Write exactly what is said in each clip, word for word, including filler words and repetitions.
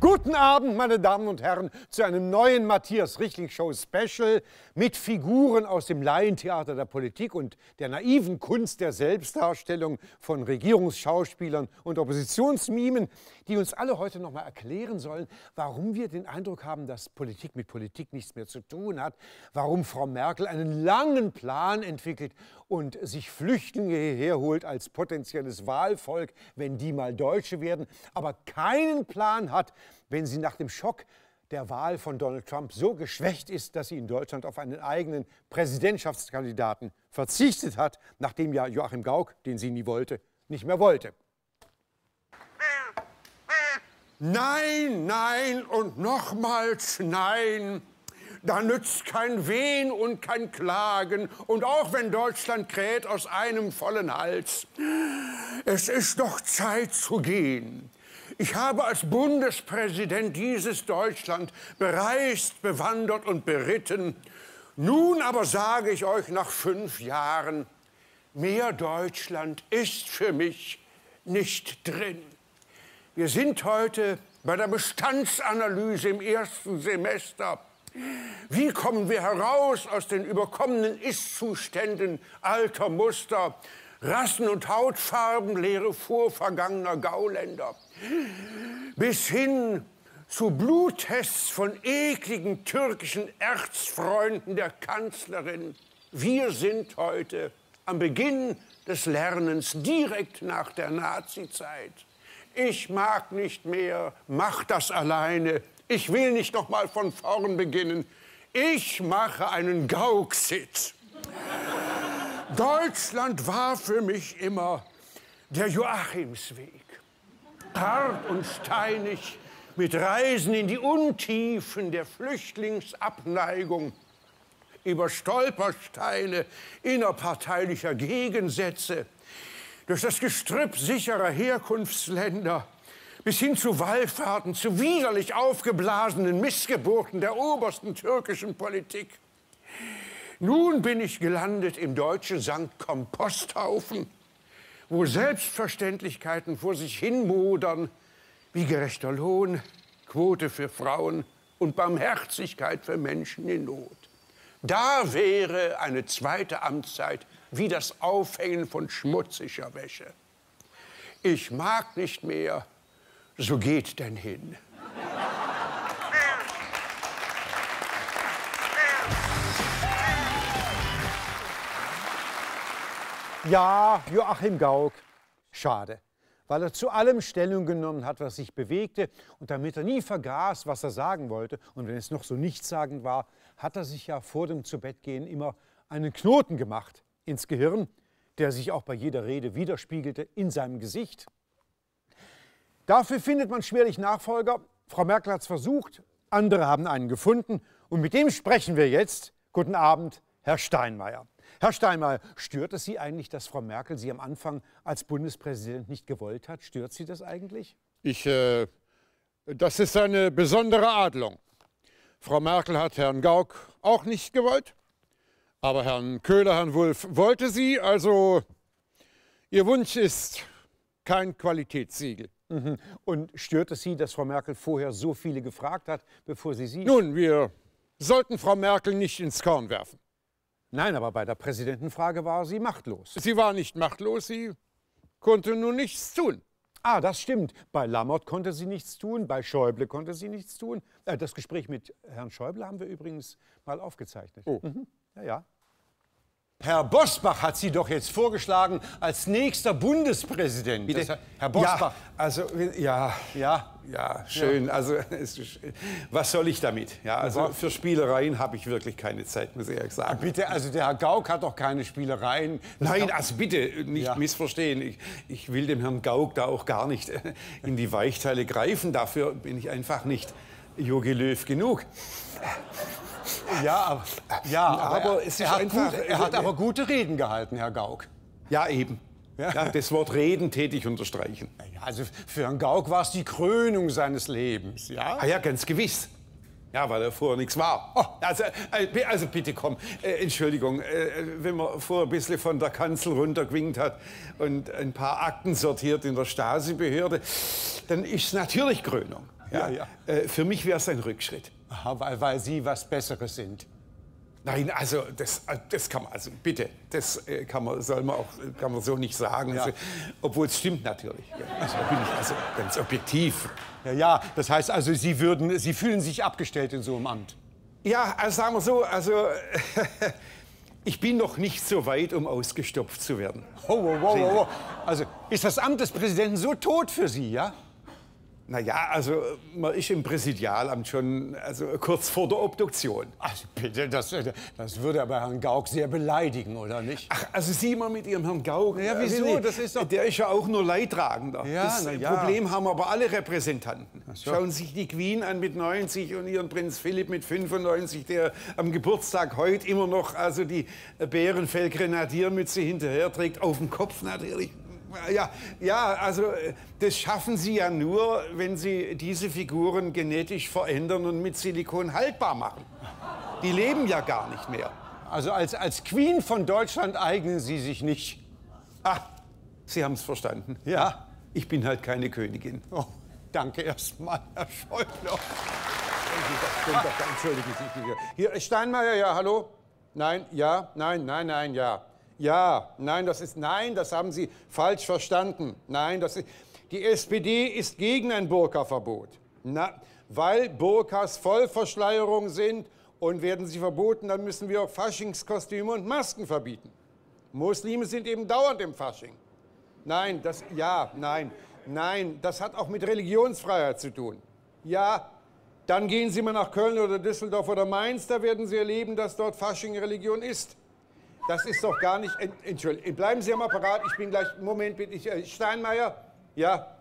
Guten Abend, meine Damen und Herren, zu einem neuen Matthias Richling Show Special mit Figuren aus dem Laientheater der Politik und der naiven Kunst der Selbstdarstellung von Regierungsschauspielern und Oppositionsmimen, die uns alle heute noch mal erklären sollen, warum wir den Eindruck haben, dass Politik mit Politik nichts mehr zu tun hat, warum Frau Merkel einen langen Plan entwickelt und sich Flüchtlinge hierher holt als potenzielles Wahlvolk, wenn die mal Deutsche werden, aber keinen Plan hat, wenn sie nach dem Schock der Wahl von Donald Trump so geschwächt ist, dass sie in Deutschland auf einen eigenen Präsidentschaftskandidaten verzichtet hat, nachdem ja Joachim Gauck, den sie nie wollte, nicht mehr wollte. Nein, nein und nochmals nein. Da nützt kein Wehen und kein Klagen. Und auch wenn Deutschland kräht aus einem vollen Hals, es ist doch Zeit zu gehen. Ich habe als Bundespräsident dieses Deutschland bereist, bewandert und beritten. Nun aber sage ich euch nach fünf Jahren, mehr Deutschland ist für mich nicht drin. Wir sind heute bei der Bestandsanalyse im ersten Semester. Wie kommen wir heraus aus den überkommenen Ist-Zuständen alter Muster, Rassen- und Hautfarbenlehre vorvergangener Gauländer, bis hin zu Bluttests von ekligen türkischen Erzfreunden der Kanzlerin. Wir sind heute am Beginn des Lernens, direkt nach der Nazizeit. Ich mag nicht mehr, mach das alleine. Ich will nicht noch mal von vorn beginnen. Ich mache einen Gaucksitz. Deutschland war für mich immer der Joachimsweg. Hart und steinig, mit Reisen in die Untiefen der Flüchtlingsabneigung, über Stolpersteine innerparteilicher Gegensätze, durch das Gestrüpp sicherer Herkunftsländer, bis hin zu Wallfahrten, zu widerlich aufgeblasenen Missgeburten der obersten türkischen Politik. Nun bin ich gelandet im deutschen Sankt Komposthaufen, wo Selbstverständlichkeiten vor sich hinmodern, wie gerechter Lohn, Quote für Frauen und Barmherzigkeit für Menschen in Not. Da wäre eine zweite Amtszeit wie das Aufhängen von schmutziger Wäsche. Ich mag nicht mehr, so geht denn hin. Ja, Joachim Gauck, schade, weil er zu allem Stellung genommen hat, was sich bewegte. Und damit er nie vergaß, was er sagen wollte, und wenn es noch so nichtssagend war, hat er sich ja vor dem Zubettgehen immer einen Knoten gemacht ins Gehirn, der sich auch bei jeder Rede widerspiegelte in seinem Gesicht. Dafür findet man schwerlich Nachfolger. Frau Merkel hat es versucht, andere haben einen gefunden. Und mit dem sprechen wir jetzt. Guten Abend, Herr Steinmeier. Herr Steinmeier, stört es Sie eigentlich, dass Frau Merkel Sie am Anfang als Bundespräsident nicht gewollt hat? Stört Sie das eigentlich? Ich, äh, das ist eine besondere Adelung. Frau Merkel hat Herrn Gauck auch nicht gewollt, aber Herrn Köhler, Herrn Wulff wollte sie. Also Ihr Wunsch ist kein Qualitätssiegel. Mhm. Und stört es Sie, dass Frau Merkel vorher so viele gefragt hat, bevor sie Sie... Nun, wir sollten Frau Merkel nicht ins Korn werfen. Nein, aber bei der Präsidentenfrage war sie machtlos. Sie war nicht machtlos, sie konnte nur nichts tun. Ah, das stimmt. Bei Lammert konnte sie nichts tun, bei Schäuble konnte sie nichts tun. Äh, das Gespräch mit Herrn Schäuble haben wir übrigens mal aufgezeichnet. Oh. Mhm. Ja, ja. Herr Bosbach hat Sie doch jetzt vorgeschlagen als nächster Bundespräsident. Das, Herr Bosbach. Ja, also, ja, ja, ja, schön. Ja. Also, es, was soll ich damit? Ja, also für Spielereien habe ich wirklich keine Zeit, muss ich ehrlich sagen. Bitte, also der Herr Gauck hat doch keine Spielereien. Nein, also bitte, nicht ja. missverstehen. Ich, ich will dem Herrn Gauck da auch gar nicht in die Weichteile greifen. Dafür bin ich einfach nicht Jogi Löw genug. Ja, aber, ja, aber, aber es ist er, hat einfach, gut, er hat aber gute Reden gehalten, Herr Gauck. Ja, eben. Ja. Ja, das Wort reden tätig unterstreichen. Ja, also für Herrn Gauck war es die Krönung seines Lebens, ja? Ah ja, ganz gewiss. Ja, weil er vorher nichts war. Oh, also, also bitte komm, äh, Entschuldigung, äh, wenn man vorher ein bisschen von der Kanzel runtergewinkt hat und ein paar Akten sortiert in der Stasi-Behörde, dann ist es natürlich Krönung. Ja, ja, ja. Äh, für mich wäre es ein Rückschritt. Aha, weil, weil Sie was Besseres sind. Nein, also das, das kann man, also bitte, das kann man, soll man auch, kann man so nicht sagen, ja. Also, obwohl es stimmt natürlich. Also bin ich also ganz objektiv. Ja, ja, das heißt also, Sie würden, Sie fühlen sich abgestellt in so einem Amt. Ja, also sagen wir so, also ich bin noch nicht so weit, um ausgestopft zu werden. Oh, wow, wow, wow. Also ist das Amt des Präsidenten so tot für Sie, ja? Naja, also man ist im Präsidialamt schon also kurz vor der Obduktion. Also bitte, das, das würde aber Herrn Gauck sehr beleidigen, oder nicht? Ach, also Sie immer mit Ihrem Herrn Gauck. Ja, wieso? Das ist doch... Der ist ja auch nur Leidtragender. Ja, das ja. Problem haben aber alle Repräsentanten. So. Schauen Sie sich die Queen an mit neunzig und Ihren Prinz Philipp mit fünfundneunzig, der am Geburtstag heute immer noch also die Bärenfell-Grenadiermütze hinterher trägt, auf dem Kopf natürlich. Ja, ja, also das schaffen Sie ja nur, wenn Sie diese Figuren genetisch verändern und mit Silikon haltbar machen. Die leben ja gar nicht mehr. Also als, als Queen von Deutschland eignen Sie sich nicht. Ach, Sie haben es verstanden. Ja, ich bin halt keine Königin. Oh, danke erstmal, Herr Schäuble. Entschuldigen Sie bitte. Hier, Steinmeier, ja, hallo? Nein, ja, nein, nein, nein, ja. Ja, nein, das ist, nein, das haben Sie falsch verstanden. Nein, das ist, die S P D ist gegen ein Burka-Verbot, na, weil Burkas Vollverschleierung sind und werden sie verboten, dann müssen wir auch Faschingskostüme und Masken verbieten. Muslime sind eben dauernd im Fasching. Nein, das, ja, nein, nein, das hat auch mit Religionsfreiheit zu tun. Ja, dann gehen Sie mal nach Köln oder Düsseldorf oder Mainz, da werden Sie erleben, dass dort Fasching Religion ist. Das ist doch gar nicht... Entschuldigung, bleiben Sie am Apparat, ich bin gleich... Moment, bitte, ich, äh, Steinmeier? Ja?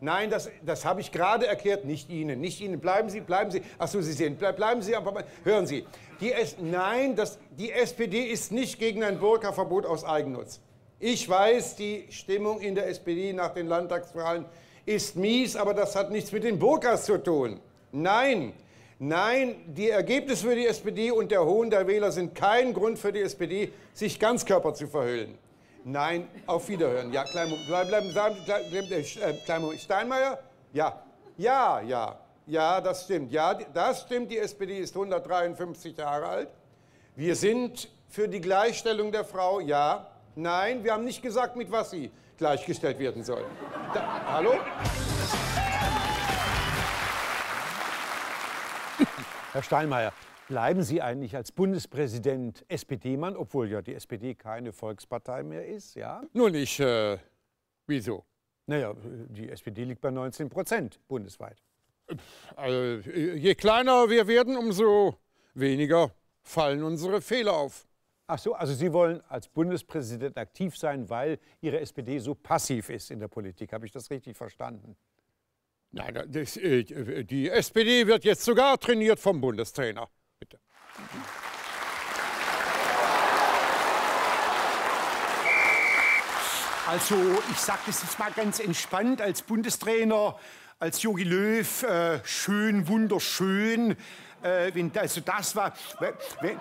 Nein, das, das habe ich gerade erklärt. Nicht Ihnen, nicht Ihnen. Bleiben Sie, bleiben Sie... Ach so, Sie sehen, Ble bleiben Sie am Apparat. Hören Sie, die S nein, das, die S P D ist nicht gegen ein Burka-Verbot aus Eigennutz. Ich weiß, die Stimmung in der S P D nach den Landtagswahlen ist mies, aber das hat nichts mit den Burkas zu tun. Nein! Nein, die Ergebnisse für die S P D und der Hohn der Wähler sind kein Grund für die S P D, sich ganzkörper zu verhüllen. Nein, auf Wiederhören. Ja, klein, bleib, bleib, bleib, bleib, äh, klein, Steinmeier? Ja, ja, ja, ja, das stimmt. Ja, das stimmt, die S P D ist hundertdreiundfünfzig Jahre alt. Wir sind für die Gleichstellung der Frau, ja. Nein, wir haben nicht gesagt, mit was sie gleichgestellt werden soll. Da, hallo? Herr Steinmeier, bleiben Sie eigentlich als Bundespräsident S P D-Mann, obwohl ja die S P D keine Volkspartei mehr ist, ja? Nun, ich, äh, wieso? Naja, die S P D liegt bei neunzehn Prozent bundesweit. Also, je kleiner wir werden, umso weniger fallen unsere Fehler auf. Ach so, also Sie wollen als Bundespräsident aktiv sein, weil Ihre S P D so passiv ist in der Politik. Habe ich das richtig verstanden? Nein, das, die S P D wird jetzt sogar trainiert vom Bundestrainer. Bitte. Also, ich sage das jetzt mal ganz entspannt als Bundestrainer, als Jogi Löw, äh, schön, wunderschön. Äh, wenn, also das war... Wenn,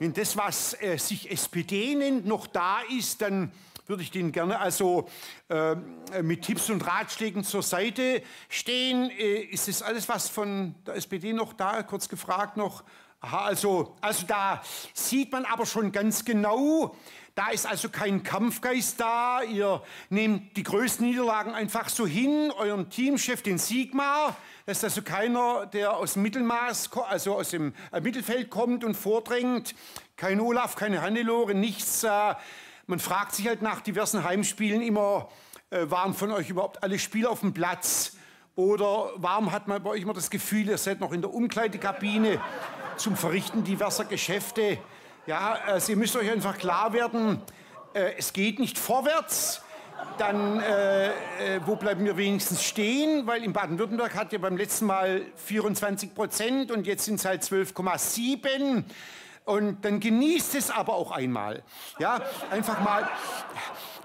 wenn das, was äh, sich S P D nennt, noch da ist, dann... würde ich Ihnen gerne also äh, mit Tipps und Ratschlägen zur Seite stehen. Äh, ist das alles, was von der S P D noch da, kurz gefragt noch? Aha, also, also da sieht man aber schon ganz genau, da ist also kein Kampfgeist da. Ihr nehmt die größten Niederlagen einfach so hin, eurem Teamchef, den Sigmar. Das ist also keiner, der aus dem Mittelmaß, also aus dem Mittelfeld kommt und vordrängt. Kein Olaf, keine Hannelore, nichts. Äh, Man fragt sich halt nach diversen Heimspielen immer, äh, waren von euch überhaupt alle Spieler auf dem Platz? Oder warum hat man bei euch immer das Gefühl, ihr seid noch in der Umkleidekabine zum Verrichten diverser Geschäfte? Ja, also ihr müsst euch einfach klar werden, äh, es geht nicht vorwärts. Dann, äh, äh, wo bleiben wir wenigstens stehen? Weil in Baden-Württemberg hat ihr beim letzten Mal vierundzwanzig Prozent und jetzt sind es halt zwölf Komma sieben. Und dann genießt es aber auch einmal. Ja, einfach mal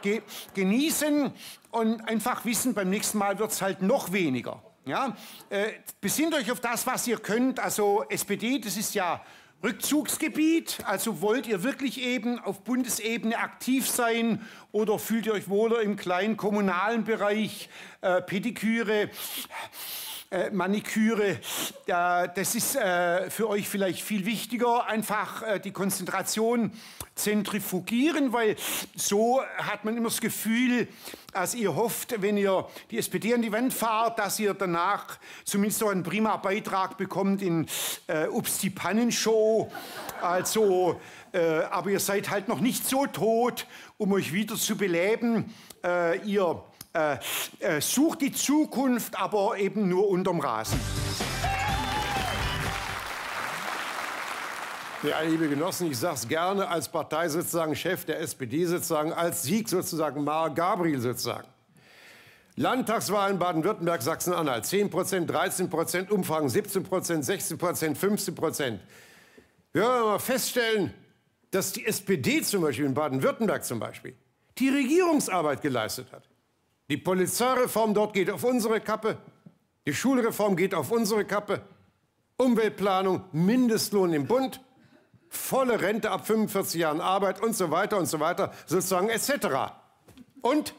ge genießen und einfach wissen, beim nächsten Mal wird es halt noch weniger. Ja, äh, besinnt euch auf das, was ihr könnt. Also S P D, das ist ja Rückzugsgebiet. Also wollt ihr wirklich eben auf Bundesebene aktiv sein oder fühlt ihr euch wohler im kleinen kommunalen Bereich, äh, Pediküre, Äh, Maniküre, äh, das ist äh, für euch vielleicht viel wichtiger, einfach äh, die Konzentration zentrifugieren, weil so hat man immer das Gefühl, dass ihr hofft, wenn ihr die S P D an die Wand fahrt, dass ihr danach zumindest auch einen prima Beitrag bekommt in äh, Ups die Pannenshow. Also, äh, aber ihr seid halt noch nicht so tot, um euch wieder zu beleben. Äh, ihr Äh, sucht die Zukunft, aber eben nur unterm Rasen. Ja, liebe Genossen, ich sage es gerne als Partei sozusagen, Chef der S P D sozusagen, als Sieg sozusagen, Mar Gabriel sozusagen. Landtagswahlen Baden-Württemberg, Sachsen-Anhalt, zehn Prozent, dreizehn Prozent, Umfang siebzehn Prozent, sechzehn Prozent, fünfzehn Prozent. Wir werden mal feststellen, dass die S P D zum Beispiel in Baden-Württemberg zum Beispiel die Regierungsarbeit geleistet hat. Die Polizeireform dort geht auf unsere Kappe, die Schulreform geht auf unsere Kappe, Umweltplanung, Mindestlohn im Bund, volle Rente ab fünfundvierzig Jahren Arbeit und so weiter und so weiter, sozusagen et cetera. Und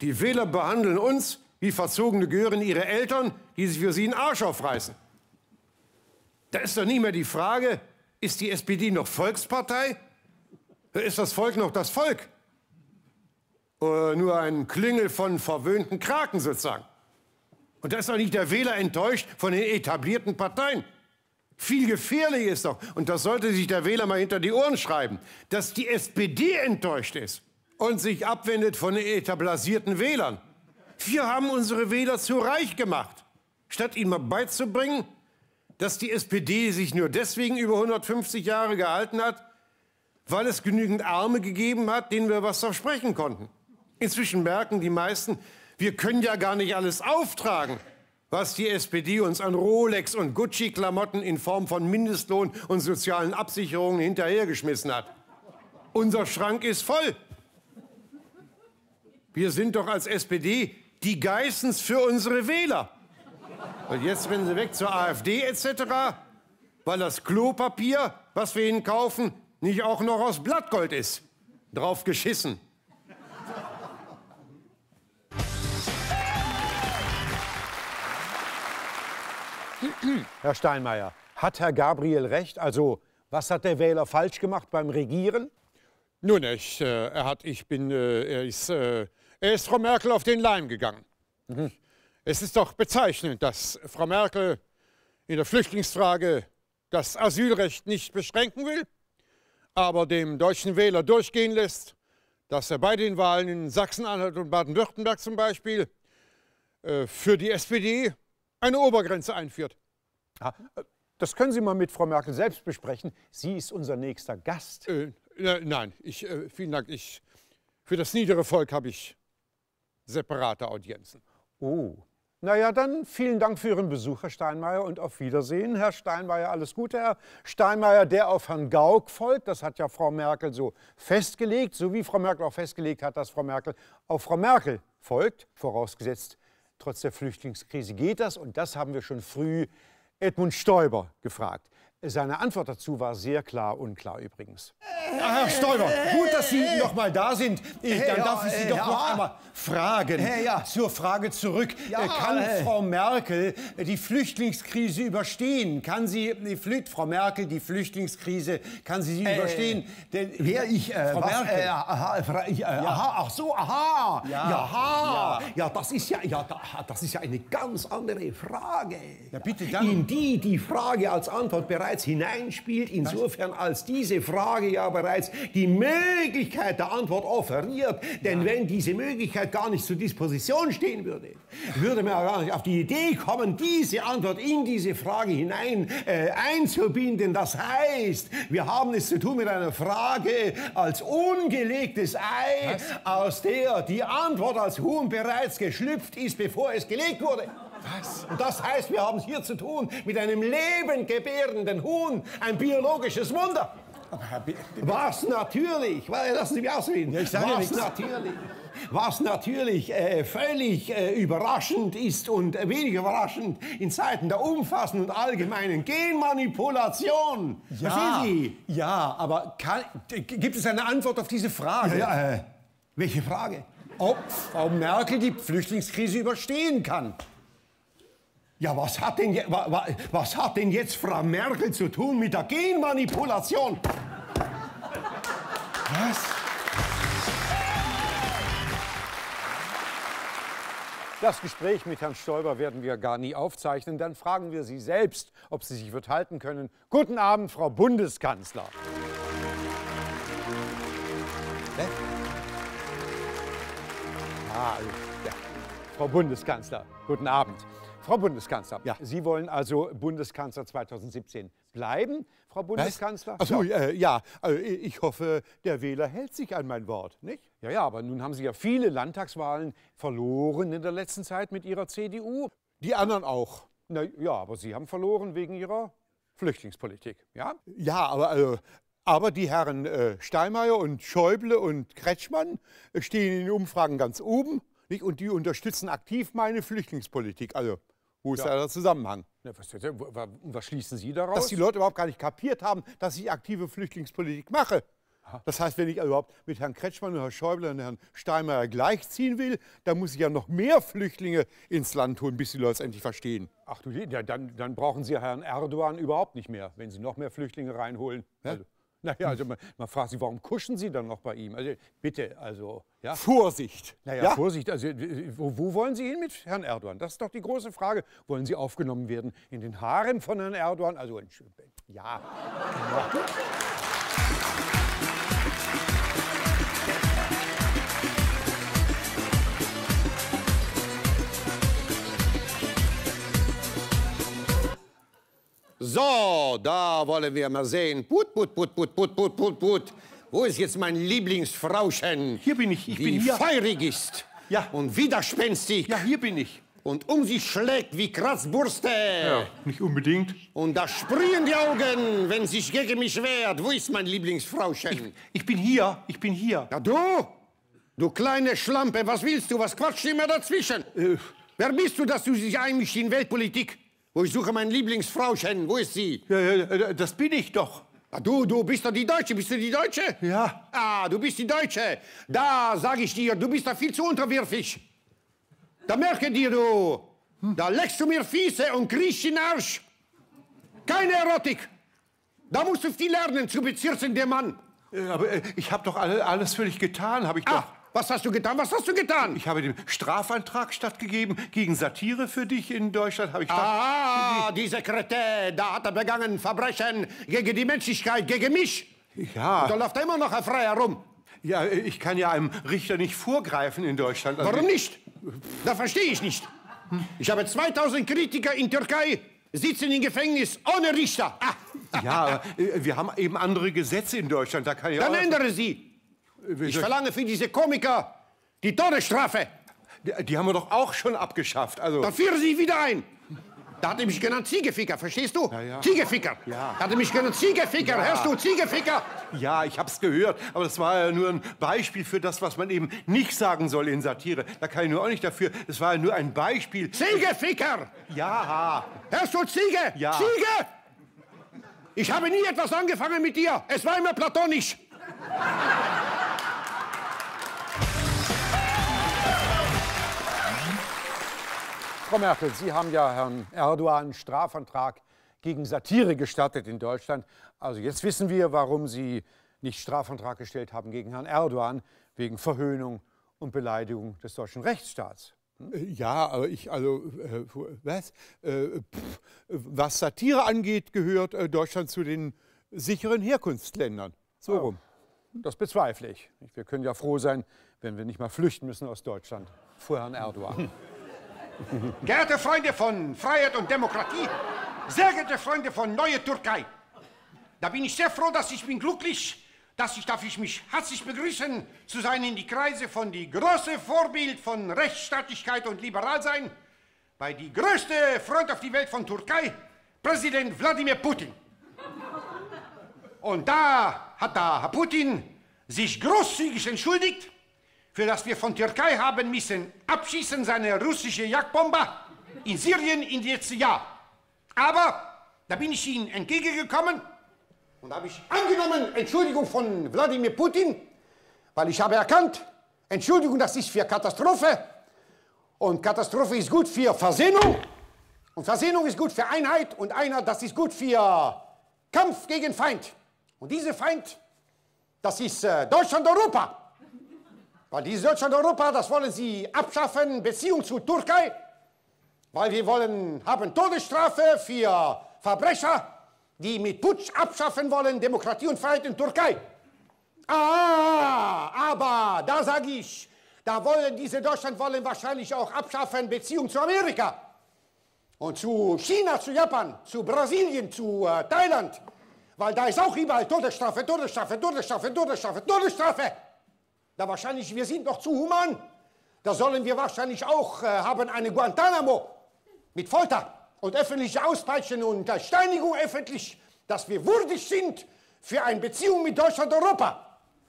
die Wähler behandeln uns wie verzogene Gören ihre Eltern, die sich für sie einen Arsch aufreißen. Da ist doch nicht mehr die Frage, ist die S P D noch Volkspartei? Ist das Volk noch das Volk? Oder nur ein Klingel von verwöhnten Kraken sozusagen. Und da ist doch nicht der Wähler enttäuscht von den etablierten Parteien. Viel gefährlicher ist doch, und das sollte sich der Wähler mal hinter die Ohren schreiben, dass die S P D enttäuscht ist und sich abwendet von den etablierten Wählern. Wir haben unsere Wähler zu reich gemacht, statt ihnen mal beizubringen, dass die S P D sich nur deswegen über hundertfünfzig Jahre gehalten hat, weil es genügend Arme gegeben hat, denen wir was versprechen konnten. Inzwischen merken die meisten, wir können ja gar nicht alles auftragen, was die S P D uns an Rolex- und Gucci-Klamotten in Form von Mindestlohn und sozialen Absicherungen hinterhergeschmissen hat. Unser Schrank ist voll. Wir sind doch als S P D die Geißens für unsere Wähler. Und jetzt rennen sie weg zur AfD et cetera, weil das Klopapier, was wir ihnen kaufen, nicht auch noch aus Blattgold ist. Drauf geschissen. Herr Steinmeier, hat Herr Gabriel recht? Also, was hat der Wähler falsch gemacht beim Regieren? Nun, ich, äh, er, hat, ich bin, äh, er, ist, äh, er ist Frau Merkel auf den Leim gegangen. Mhm. Es ist doch bezeichnend, dass Frau Merkel in der Flüchtlingsfrage das Asylrecht nicht beschränken will, aber dem deutschen Wähler durchgehen lässt, dass er bei den Wahlen in Sachsen-Anhalt und Baden-Württemberg zum Beispiel äh, für die S P D eine Obergrenze einführt. Ja, das können Sie mal mit Frau Merkel selbst besprechen. Sie ist unser nächster Gast. Äh, äh, nein, ich, äh, vielen Dank. Ich, für das niedere Volk habe ich separate Audienzen. Oh, na ja, dann vielen Dank für Ihren Besuch, Herr Steinmeier, und auf Wiedersehen, Herr Steinmeier. Alles Gute, Herr Steinmeier, der auf Herrn Gauck folgt. Das hat ja Frau Merkel so festgelegt, so wie Frau Merkel auch festgelegt hat, dass Frau Merkel auf Frau Merkel folgt, vorausgesetzt, trotz der Flüchtlingskrise geht das, und das haben wir schon früh Edmund Stoiber gefragt. Seine Antwort dazu war sehr klar unklar übrigens. Ach, Herr Stoiber, gut, dass Sie noch mal da sind. Ich, dann darf ich Sie doch noch einmal fragen. Zur Frage zurück. Kann Frau Merkel die Flüchtlingskrise überstehen? Kann sie, Frau Merkel, die Flüchtlingskrise, kann sie sie äh, überstehen? Denn, wer ich, äh, Frau was, Merkel? Äh, aha, äh, ja. aha, ach so, aha. Ja, aha. Ja. Ja, das ist ja, ja, das ist ja eine ganz andere Frage. Ja, bitte dann. In die die Frage als Antwort bereits hineinspielt, insofern als diese Frage ja bereits die Möglichkeit der Antwort offeriert. Denn ja, wenn diese Möglichkeit gar nicht zur Disposition stehen würde, würde man gar nicht auf die Idee kommen, diese Antwort in diese Frage hinein äh, einzubinden. Das heißt, wir haben es zu tun mit einer Frage als ungelegtes Ei, aus der die Antwort als Huhn bereits geschlüpft ist, bevor es gelegt wurde. Was? Und das heißt, wir haben es hier zu tun mit einem lebengebärenden Huhn, ein biologisches Wunder. Aber Herr B was natürlich, lassen Sie mich ausreden, ja, ich sage was, ja natürlich, was natürlich äh, völlig äh, überraschend ist und äh, wenig überraschend in Zeiten der umfassenden und allgemeinen Genmanipulation. Ja, verstehen Sie? Ja, aber kann, gibt es eine Antwort auf diese Frage? Ja, ja, äh, welche Frage? Ob Frau Merkel die Flüchtlingskrise überstehen kann. Ja, was hat denn, was hat denn jetzt Frau Merkel zu tun mit der Genmanipulation? Was? Das Gespräch mit Herrn Stoiber werden wir gar nie aufzeichnen. Dann fragen wir Sie selbst, ob Sie sich wird halten können. Guten Abend, Frau Bundeskanzler. Ah, ja. Frau Bundeskanzler, guten Abend. Frau Bundeskanzler, ja. Sie wollen also Bundeskanzler zweitausendsiebzehn bleiben, Frau Bundeskanzler? Ach so, äh, ja, also ich hoffe, der Wähler hält sich an mein Wort, nicht? Ja, ja, aber nun haben Sie ja viele Landtagswahlen verloren in der letzten Zeit mit Ihrer C D U. Die anderen auch. Na ja, aber Sie haben verloren wegen Ihrer Flüchtlingspolitik, ja? Ja, aber, also, aber die Herren äh, Steinmeier und Schäuble und Kretschmann stehen in den Umfragen ganz oben, nicht? Und die unterstützen aktiv meine Flüchtlingspolitik, also... Wo ist ja. da der Zusammenhang? Na, was, was schließen Sie daraus? Dass die Leute überhaupt gar nicht kapiert haben, dass ich aktive Flüchtlingspolitik mache. Aha. Das heißt, wenn ich überhaupt mit Herrn Kretschmann und Herrn Schäuble und Herrn Steinmeier gleichziehen will, dann muss ich ja noch mehr Flüchtlinge ins Land holen, bis die Leute es endlich verstehen. Ach du, ja, dann, dann brauchen Sie Herrn Erdogan überhaupt nicht mehr, wenn Sie noch mehr Flüchtlinge reinholen. Ja? Also, naja, also man, man fragt sich, warum kuschen Sie dann noch bei ihm? Also bitte, also... Ja? Vorsicht! Naja, ja? Vorsicht, also wo, wo wollen Sie hin mit Herrn Erdogan? Das ist doch die große Frage. Wollen Sie aufgenommen werden in den Harem von Herrn Erdogan? Also, ja. So, da wollen wir mal sehen. Put, put, put, put, put, put, put, put. Wo ist jetzt mein Lieblingsfrauchen? Hier bin ich, ich bin hier. Die feurig ist ja. und widerspenstig. Ja, hier bin ich. Und um sie schlägt wie Kratzbürste. Ja, nicht unbedingt. Und da sprühen die Augen, wenn sie sich gegen mich wehrt. Wo ist mein Lieblingsfrauchen? Ich, ich bin hier, ich bin hier. Ja, du? Du kleine Schlampe, was willst du? Was quatscht immer dazwischen? Äh. Wer bist du, dass du dich einmischst in Weltpolitik? Wo ich suche mein Lieblingsfrauchen, wo ist sie? Ja, das bin ich doch. Ah, du, du bist doch die Deutsche, bist du die Deutsche? Ja. Ah, du bist die Deutsche. Da sage ich dir, du bist da viel zu unterwürfig. Da merke dir, du. Hm. Da leckst du mir Füße und kriechst in den Arsch. Keine Erotik. Da musst du viel lernen zu bezirzen, der Mann. Äh, aber äh, ich habe doch alle, alles für dich getan, habe ich doch. Ach. Was hast du getan? Was hast du getan? Ich habe dem Strafantrag stattgegeben gegen Satire für dich in Deutschland. Habe ich ah, diese Krete, da hat er begangen Verbrechen gegen die Menschlichkeit, gegen mich. Ja. Und da läuft er immer noch frei herum. Ja, ich kann ja einem Richter nicht vorgreifen in Deutschland. Also warum nicht? Da verstehe ich nicht. Ich habe zweitausend Kritiker in Türkei sitzen im Gefängnis ohne Richter. Ah. Ja, aber wir haben eben andere Gesetze in Deutschland. Da kann ich Dann auch ändere sie. Ich verlange für diese Komiker die Todesstrafe. Die, die haben wir doch auch schon abgeschafft. Also. Dann führen sie wieder ein. Da hat er mich genannt Ziegeficker, verstehst du? Ja, ja. Ziegeficker. Ja. Da hat er mich genannt Ziegeficker, ja. Hörst du, Ziegeficker? Ja, ich hab's gehört, aber das war ja nur ein Beispiel für das, was man eben nicht sagen soll in Satire. Da kann ich nur auch nicht dafür, es war ja nur ein Beispiel. Ziegeficker! Ja. Hörst du, Ziege? Ja. Ziege! Ich habe nie etwas angefangen mit dir, es war immer platonisch. Frau Merkel, Sie haben ja Herrn Erdogan einen Strafantrag gegen Satire gestattet in Deutschland. Also jetzt wissen wir, warum Sie nicht Strafantrag gestellt haben gegen Herrn Erdogan, wegen Verhöhnung und Beleidigung des deutschen Rechtsstaats. Hm? Ja, aber ich, also, äh, was? Äh, pff, was Satire angeht, gehört äh, Deutschland zu den sicheren Herkunftsländern. So oh, rum. Das bezweifle ich. Wir können ja froh sein, wenn wir nicht mal flüchten müssen aus Deutschland vor Herrn Erdogan. Geehrte Freunde von Freiheit und Demokratie, sehr geehrte Freunde von Neue Türkei, da bin ich sehr froh, dass ich bin glücklich, dass ich darf ich mich herzlich begrüßen zu sein in die Kreise von die große Vorbild von Rechtsstaatlichkeit und Liberalsein. bei die größte Freund auf die Welt von Türkei, Präsident Wladimir Putin. Und da hat da Herr Putin sich großzügig entschuldigt, für das wir von Türkei haben müssen abschießen seine russische Jagdbomber in Syrien in letztes Jahr. Aber da bin ich Ihnen entgegengekommen und habe ich angenommen Entschuldigung von Wladimir Putin, weil ich habe erkannt, Entschuldigung, das ist für Katastrophe und Katastrophe ist gut für Versöhnung und Versöhnung ist gut für Einheit und Einheit, das ist gut für Kampf gegen Feind. Und dieser Feind, das ist äh, Deutschland-Europa. Weil dieses Deutschland-Europa, das wollen Sie abschaffen, Beziehung zur Türkei, weil wir wollen, haben Todesstrafe für Verbrecher, die mit Putsch abschaffen wollen, Demokratie und Freiheit in Türkei. Ah, aber da sage ich, da wollen diese Deutschland wollen wahrscheinlich auch abschaffen, Beziehung zu Amerika und zu China, zu Japan, zu Brasilien, zu äh, Thailand, weil da ist auch überall Todesstrafe, Todesstrafe, Todesstrafe, Todesstrafe, Todesstrafe. Da wahrscheinlich, wir sind doch zu human. Da sollen wir wahrscheinlich auch äh, haben eine Guantanamo mit Folter und öffentliche Auspeitschen und äh, Steinigung öffentlich, dass wir würdig sind für eine Beziehung mit Deutschland und Europa.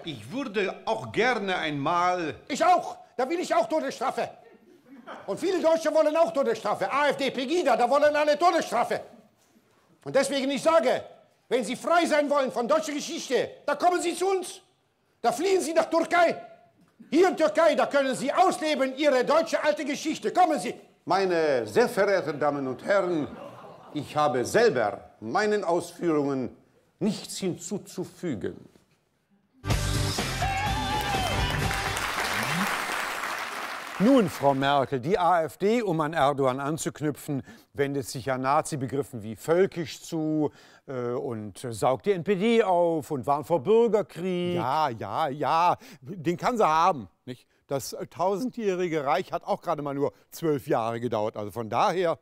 Ich würde auch gerne einmal... Ich auch. Da will ich auch Todesstrafe. Und viele Deutsche wollen auch Todesstrafe. AfD, Pegida, da wollen alle Todesstrafe. Und deswegen ich sage, wenn Sie frei sein wollen von deutscher Geschichte, da kommen Sie zu uns. Da fliehen Sie nach Türkei. Hier in Türkei, da können Sie ausleben Ihre deutsche alte Geschichte. Kommen Sie. Meine sehr verehrten Damen und Herren, ich habe selber meinen Ausführungen nichts hinzuzufügen. Nun, Frau Merkel, die AfD, um an Erdogan anzuknüpfen, wendet sich an Nazi-Begriffen wie völkisch zu äh, und saugt die N P D auf und warnt vor Bürgerkrieg. Ja, ja, ja, den kann sie haben, nicht? Das tausendjährige Reich hat auch gerade mal nur zwölf Jahre gedauert, also von daher.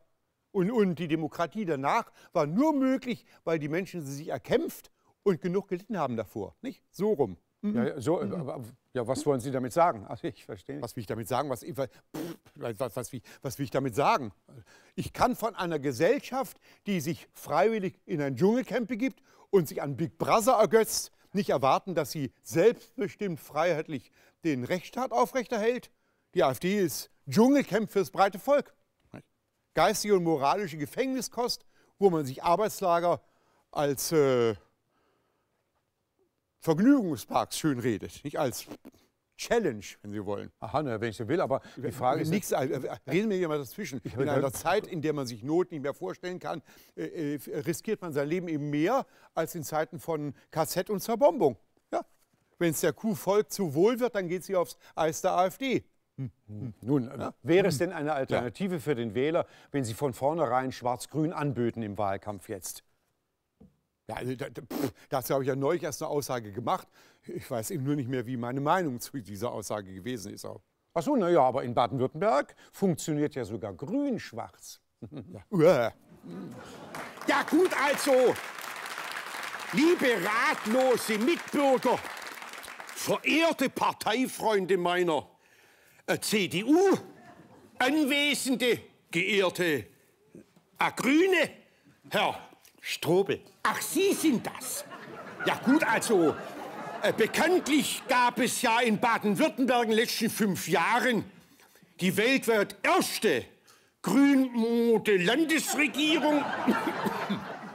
Und, und die Demokratie danach war nur möglich, weil die Menschen sie sich erkämpft und genug gelitten haben davor, nicht? So rum. Ja, so, aber, ja, was wollen Sie damit sagen? Also ich verstehe nicht. Was will ich damit sagen? Was, was, was, was will ich damit sagen? Ich kann von einer Gesellschaft, die sich freiwillig in ein Dschungelcamp begibt und sich an Big Brother ergötzt, nicht erwarten, dass sie selbstbestimmt freiheitlich den Rechtsstaat aufrechterhält. Die AfD ist Dschungelcamp fürs breite Volk. Geistige und moralische Gefängniskost, wo man sich Arbeitslager als... Äh, Vergnügungsparks schön redet, nicht als Challenge, wenn Sie wollen. Aha, na, wenn ich so will, aber die Frage ist... Nichts, reden wir hier mal dazwischen. In einer Zeit, in der man sich Not nicht mehr vorstellen kann, äh, äh, riskiert man sein Leben eben mehr als in Zeiten von K Z und Zerbombung. Ja? Wenn es der Kuh folgt zu wohl wird, dann geht sie aufs Eis der AfD. Hm. Hm. Nun, ja? Wäre es denn eine Alternative ja. für den Wähler, wenn Sie von vornherein Schwarz-Grün anböten im Wahlkampf jetzt? Ja, also da, dazu habe ich ja neulich erst eine Aussage gemacht. Ich weiß eben nur nicht mehr, wie meine Meinung zu dieser Aussage gewesen ist. Ach so, naja, aber in Baden-Württemberg funktioniert ja sogar grün-schwarz. Ja. Ja gut, also, liebe ratlose Mitbürger, verehrte Parteifreunde meiner C D U, anwesende, geehrte Grüne, Herr Strobl. Ach, Sie sind das. Ja gut, also äh, bekanntlich gab es ja in Baden-Württemberg in den letzten fünf Jahren die weltweit erste grünrote Landesregierung.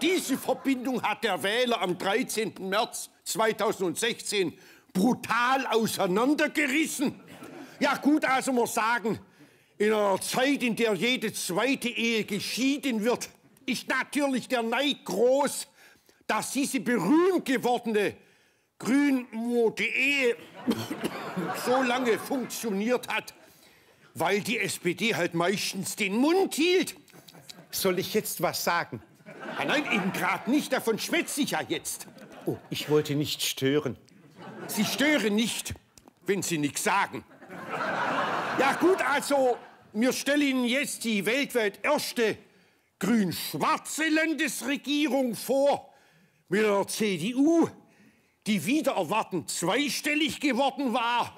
Diese Verbindung hat der Wähler am dreizehnten März zweitausendsechzehn brutal auseinandergerissen. Ja gut, also muss sagen, in einer Zeit, in der jede zweite Ehe geschieden wird, ist natürlich der Neid groß, dass diese berühmt gewordene grün-rote Ehe so lange funktioniert hat, weil die S P D halt meistens den Mund hielt. Soll ich jetzt was sagen? Ah, nein, eben gerade nicht, davon schwätze ich ja jetzt. Oh, ich wollte nicht stören. Sie stören nicht, wenn Sie nichts sagen. Ja gut, also, wir stellen Ihnen jetzt die weltweit erste grün-schwarze Landesregierung vor mit der C D U, die wieder erwartend zweistellig geworden war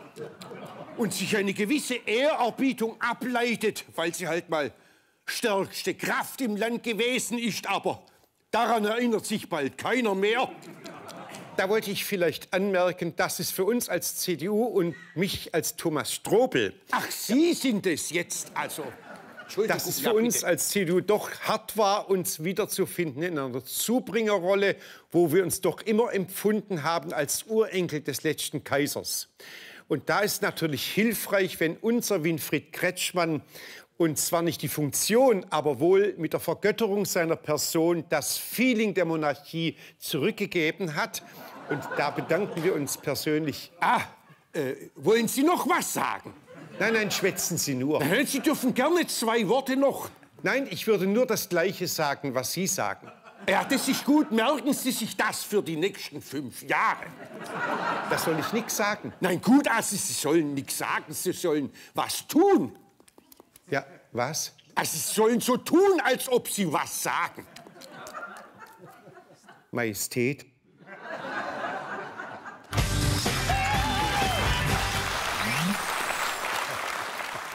und sich eine gewisse Ehrerbietung ableitet, weil sie halt mal stärkste Kraft im Land gewesen ist, aber daran erinnert sich bald keiner mehr. Da wollte ich vielleicht anmerken, dass es für uns als C D U und mich als Thomas Strobl... Ach, Sie sind es jetzt also. Dass es für uns als C D U doch hart war, uns wiederzufinden in einer Zubringerrolle, wo wir uns doch immer empfunden haben als Urenkel des letzten Kaisers. Und da ist natürlich hilfreich, wenn unser Winfried Kretschmann, und zwar nicht die Funktion, aber wohl mit der Vergötterung seiner Person, das Feeling der Monarchie zurückgegeben hat. Und da bedanken wir uns persönlich. Ah, äh, wollen Sie noch was sagen? Nein, nein, schwätzen Sie nur. Sie dürfen gerne zwei Worte noch. Nein, ich würde nur das Gleiche sagen, was Sie sagen. Ja, das ist gut. Merken Sie sich das für die nächsten fünf Jahre. Das soll ich nichts sagen. Nein, gut, also Sie sollen nichts sagen. Sie sollen was tun. Ja, was? Also Sie sollen so tun, als ob Sie was sagen. Majestät.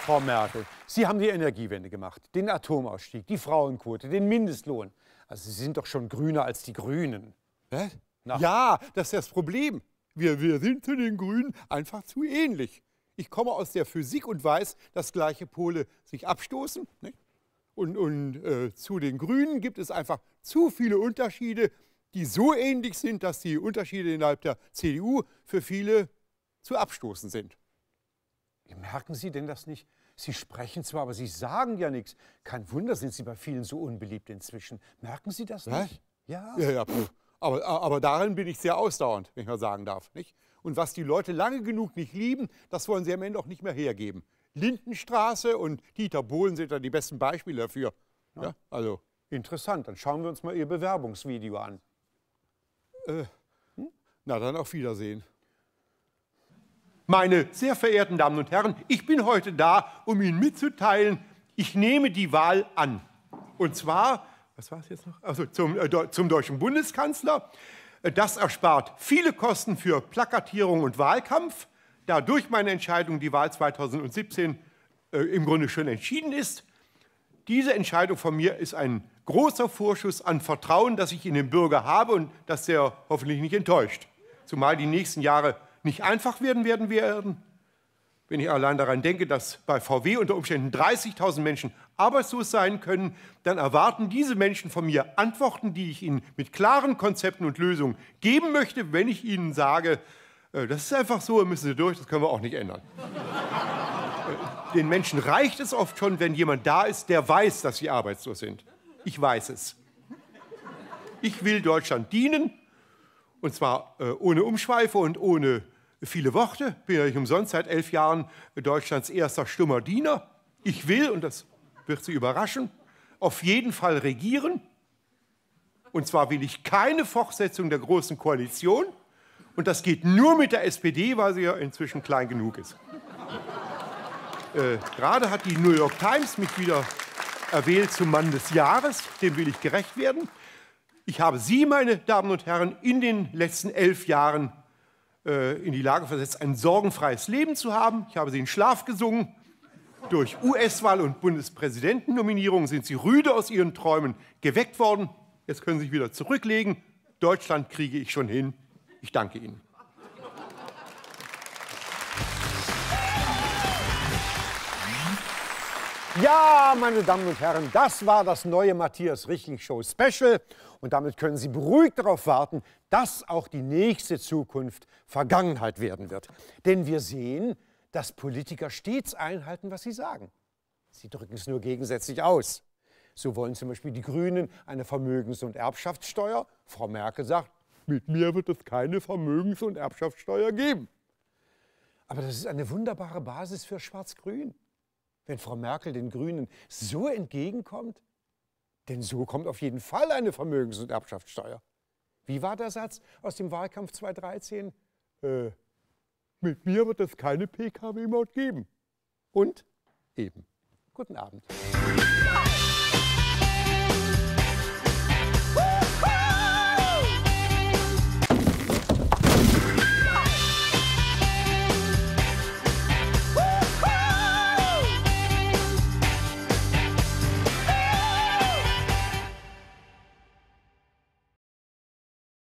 Frau Merkel, Sie haben die Energiewende gemacht, den Atomausstieg, die Frauenquote, den Mindestlohn. Also Sie sind doch schon grüner als die Grünen. Was? Na. Ja, das ist das Problem. Wir, wir sind zu den Grünen einfach zu ähnlich. Ich komme aus der Physik und weiß, dass gleiche Pole sich abstoßen. Ne? Und, und äh, zu den Grünen gibt es einfach zu viele Unterschiede, die so ähnlich sind, dass die Unterschiede innerhalb der C D U für viele zu abstoßen sind. Merken Sie denn das nicht? Sie sprechen zwar, aber Sie sagen ja nichts. Kein Wunder, sind Sie bei vielen so unbeliebt inzwischen. Merken Sie das nicht? Was? Ja. Ja, ja, aber, aber darin bin ich sehr ausdauernd, wenn ich mal sagen darf. Nicht? Und was die Leute lange genug nicht lieben, das wollen sie am Ende auch nicht mehr hergeben. Lindenstraße und Dieter Bohlen sind da die besten Beispiele dafür. Ja. Ja, also. Interessant, dann schauen wir uns mal Ihr Bewerbungsvideo an. Äh, hm? Na, dann auf Wiedersehen. Meine sehr verehrten Damen und Herren, ich bin heute da, um Ihnen mitzuteilen, ich nehme die Wahl an. Und zwar, was war es jetzt noch? Also zum, äh, zum deutschen Bundeskanzler. Das erspart viele Kosten für Plakatierung und Wahlkampf, da durch meine Entscheidung die Wahl zweitausendsiebzehn äh, im Grunde schon entschieden ist. Diese Entscheidung von mir ist ein großer Vorschuss an Vertrauen, das ich in den Bürger habe und dass der hoffentlich nicht enttäuscht. Zumal die nächsten Jahre nicht einfach werden werden werden, wenn ich allein daran denke, dass bei V W unter Umständen dreißigtausend Menschen arbeitslos sein können, dann erwarten diese Menschen von mir Antworten, die ich ihnen mit klaren Konzepten und Lösungen geben möchte, wenn ich ihnen sage, das ist einfach so, müssen Sie durch, das können wir auch nicht ändern. Den Menschen reicht es oft schon, wenn jemand da ist, der weiß, dass sie arbeitslos sind. Ich weiß es. Ich will Deutschland dienen. Und zwar äh, ohne Umschweife und ohne viele Worte. Bin ja nicht umsonst seit elf Jahren Deutschlands erster stummer Diener. Ich will, und das wird Sie überraschen, auf jeden Fall regieren. Und zwar will ich keine Fortsetzung der Großen Koalition. Und das geht nur mit der S P D, weil sie ja inzwischen klein genug ist. Äh, gerade hat die New York Times mich wieder erwählt zum Mann des Jahres. Dem will ich gerecht werden. Ich habe Sie, meine Damen und Herren, in den letzten elf Jahren äh, in die Lage versetzt, ein sorgenfreies Leben zu haben. Ich habe Sie in Schlaf gesungen. Durch U S-Wahl und Bundespräsidentennominierung sind Sie rüde aus Ihren Träumen geweckt worden. Jetzt können Sie sich wieder zurücklegen. Deutschland kriege ich schon hin. Ich danke Ihnen. Ja, meine Damen und Herren, das war das neue Matthias Richling Show Special. Und damit können Sie beruhigt darauf warten, dass auch die nächste Zukunft Vergangenheit werden wird. Denn wir sehen, dass Politiker stets einhalten, was sie sagen. Sie drücken es nur gegensätzlich aus. So wollen zum Beispiel die Grünen eine Vermögens- und Erbschaftssteuer. Frau Merkel sagt, mit mir wird es keine Vermögens- und Erbschaftssteuer geben. Aber das ist eine wunderbare Basis für Schwarz-Grün. Wenn Frau Merkel den Grünen so entgegenkommt, denn so kommt auf jeden Fall eine Vermögens- und Erbschaftssteuer. Wie war der Satz aus dem Wahlkampf zweitausenddreizehn? Äh, mit mir wird es keine P K W-Maut geben. Und eben. Guten Abend.